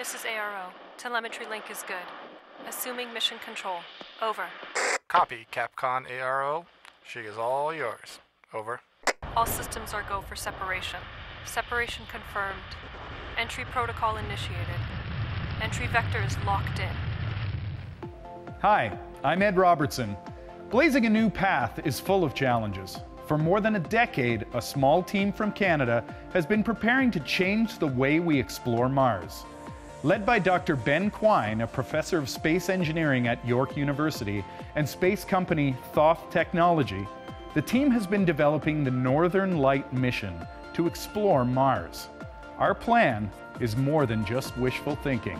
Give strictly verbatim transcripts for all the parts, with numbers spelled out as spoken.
This is A R O. Telemetry link is good. Assuming mission control. Over. Copy, Capcom A R O. She is all yours. Over. All systems are go for separation. Separation confirmed. Entry protocol initiated. Entry vector is locked in. Hi, I'm Ed Robertson. Blazing a new path is full of challenges. For more than a decade, a small team from Canada has been preparing to change the way we explore Mars. Led by Doctor Ben Quine, a professor of space engineering at York University and space company Thoth Technology, the team has been developing the Northern Light mission to explore Mars. Our plan is more than just wishful thinking.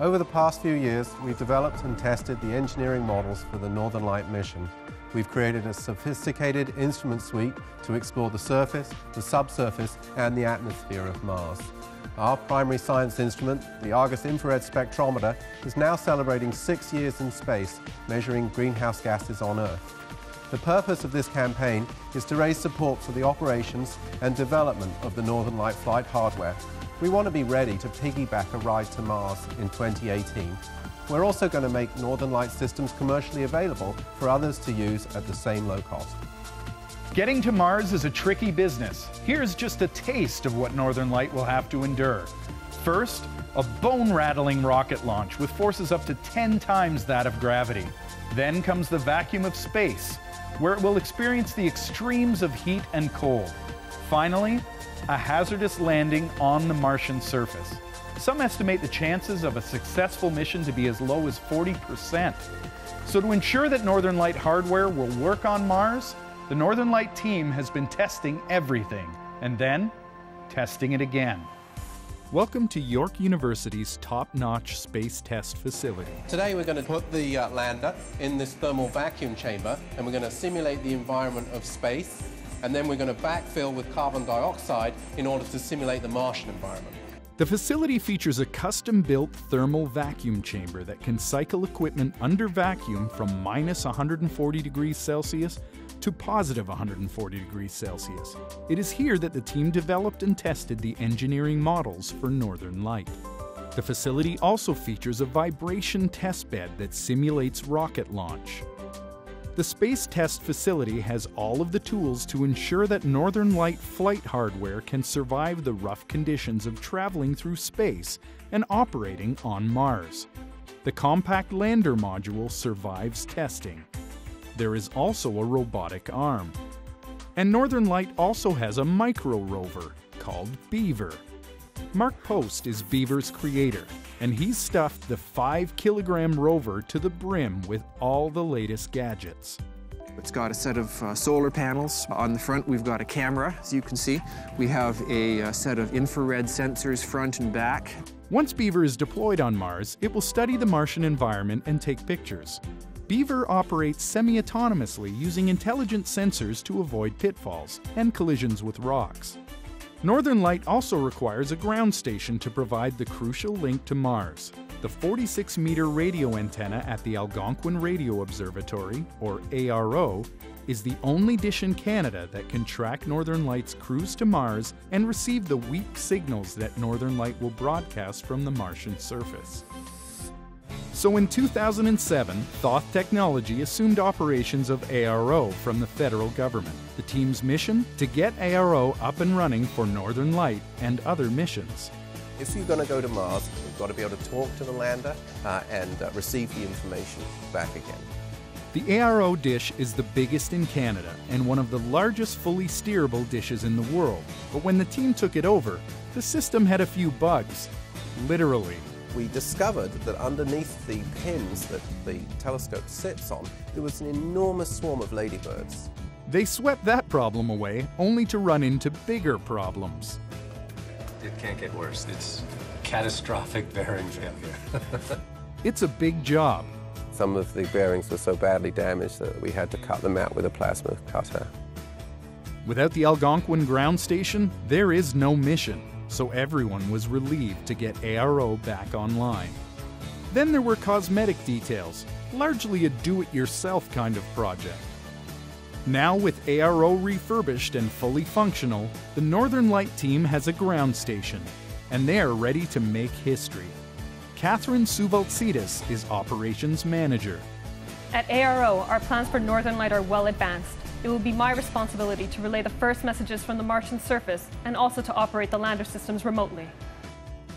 Over the past few years, we've developed and tested the engineering models for the Northern Light mission. We've created a sophisticated instrument suite to explore the surface, the subsurface, and the atmosphere of Mars. Our primary science instrument, the Argus Infrared Spectrometer, is now celebrating six years in space, measuring greenhouse gases on Earth. The purpose of this campaign is to raise support for the operations and development of the Northern Light flight hardware. We want to be ready to piggyback a ride to Mars in twenty eighteen. We're also going to make Northern Light systems commercially available for others to use at the same low cost. Getting to Mars is a tricky business. Here's just a taste of what Northern Light will have to endure. First, a bone-rattling rocket launch with forces up to ten times that of gravity. Then comes the vacuum of space, where it will experience the extremes of heat and cold. Finally, a hazardous landing on the Martian surface. Some estimate the chances of a successful mission to be as low as forty percent. So to ensure that Northern Light hardware will work on Mars, the Northern Light team has been testing everything, and then testing it again. Welcome to York University's top-notch space test facility. Today we're going to put the uh, lander in this thermal vacuum chamber, and we're going to simulate the environment of space, and then we're going to backfill with carbon dioxide in order to simulate the Martian environment. The facility features a custom-built thermal vacuum chamber that can cycle equipment under vacuum from minus one hundred forty degrees Celsius to positive one hundred forty degrees Celsius. It is here that the team developed and tested the engineering models for Northern Light. The facility also features a vibration testbed that simulates rocket launch. The space test facility has all of the tools to ensure that Northern Light flight hardware can survive the rough conditions of traveling through space and operating on Mars. The compact lander module survives testing. There is also a robotic arm. And Northern Light also has a micro rover called Beaver. Mark Post is Beaver's creator, and he's stuffed the five kilogram rover to the brim with all the latest gadgets. It's got a set of uh, solar panels. On the front, we've got a camera, as you can see. We have a, a set of infrared sensors front and back. Once Beaver is deployed on Mars, it will study the Martian environment and take pictures. Beaver operates semi-autonomously using intelligent sensors to avoid pitfalls and collisions with rocks. Northern Light also requires a ground station to provide the crucial link to Mars. The forty-six meter radio antenna at the Algonquin Radio Observatory, or A R O, is the only dish in Canada that can track Northern Light's cruise to Mars and receive the weak signals that Northern Light will broadcast from the Martian surface. So in two thousand seven, Thoth Technology assumed operations of A R O from the federal government. The team's mission? To get A R O up and running for Northern Light and other missions. If you're going to go to Mars, you've got to be able to talk to the lander uh, and uh, receive the information back again. The A R O dish is the biggest in Canada and one of the largest fully steerable dishes in the world. But when the team took it over, the system had a few bugs, literally. We discovered that underneath the pins that the telescope sits on, there was an enormous swarm of ladybirds. They swept that problem away, only to run into bigger problems. It can't get worse. It's catastrophic bearing failure. It's a big job. Some of the bearings were so badly damaged that we had to cut them out with a plasma cutter. Without the Algonquin ground station, there is no mission. So everyone was relieved to get A R O back online. Then there were cosmetic details, largely a do-it-yourself kind of project. Now with A R O refurbished and fully functional, the Northern Light team has a ground station. and they're ready to make history. Catherine Suvalcitis is Operations Manager. At A R O, our plans for Northern Light are well advanced. It will be my responsibility to relay the first messages from the Martian surface and also to operate the lander systems remotely.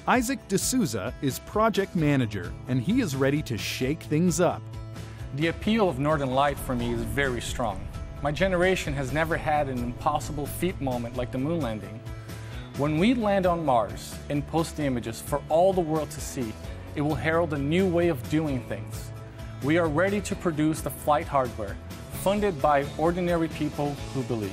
Isaac D'Souza is Project Manager, and he is ready to shake things up. The appeal of Northern Light for me is very strong. My generation has never had an impossible feat moment like the moon landing. When we land on Mars and post the images for all the world to see, it will herald a new way of doing things. We are ready to produce the flight hardware, funded by ordinary people who believe.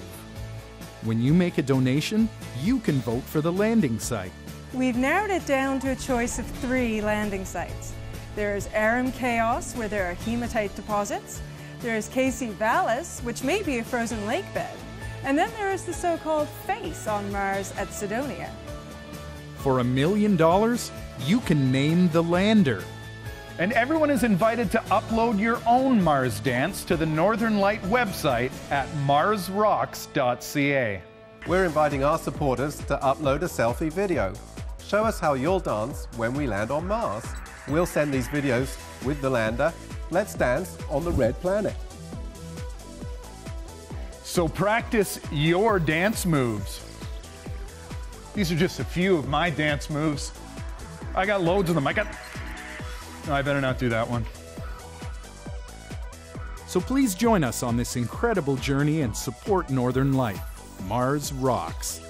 When you make a donation, you can vote for the landing site. We've narrowed it down to a choice of three landing sites. There's Arum Chaos, where there are hematite deposits. There's Casey Vallis, which may be a frozen lake bed. And then there is the so-called face on Mars at Cydonia. For a million dollars, you can name the lander. And everyone is invited to upload your own Mars dance to the Northern Light website at mars rocks dot c a. We're inviting our supporters to upload a selfie video. Show us how you'll dance when we land on Mars. We'll send these videos with the lander. Let's dance on the red planet. So practice your dance moves. These are just a few of my dance moves. I got loads of them. I got... No, I better not do that one. So please join us on this incredible journey and support Northern Light. Mars Rocks.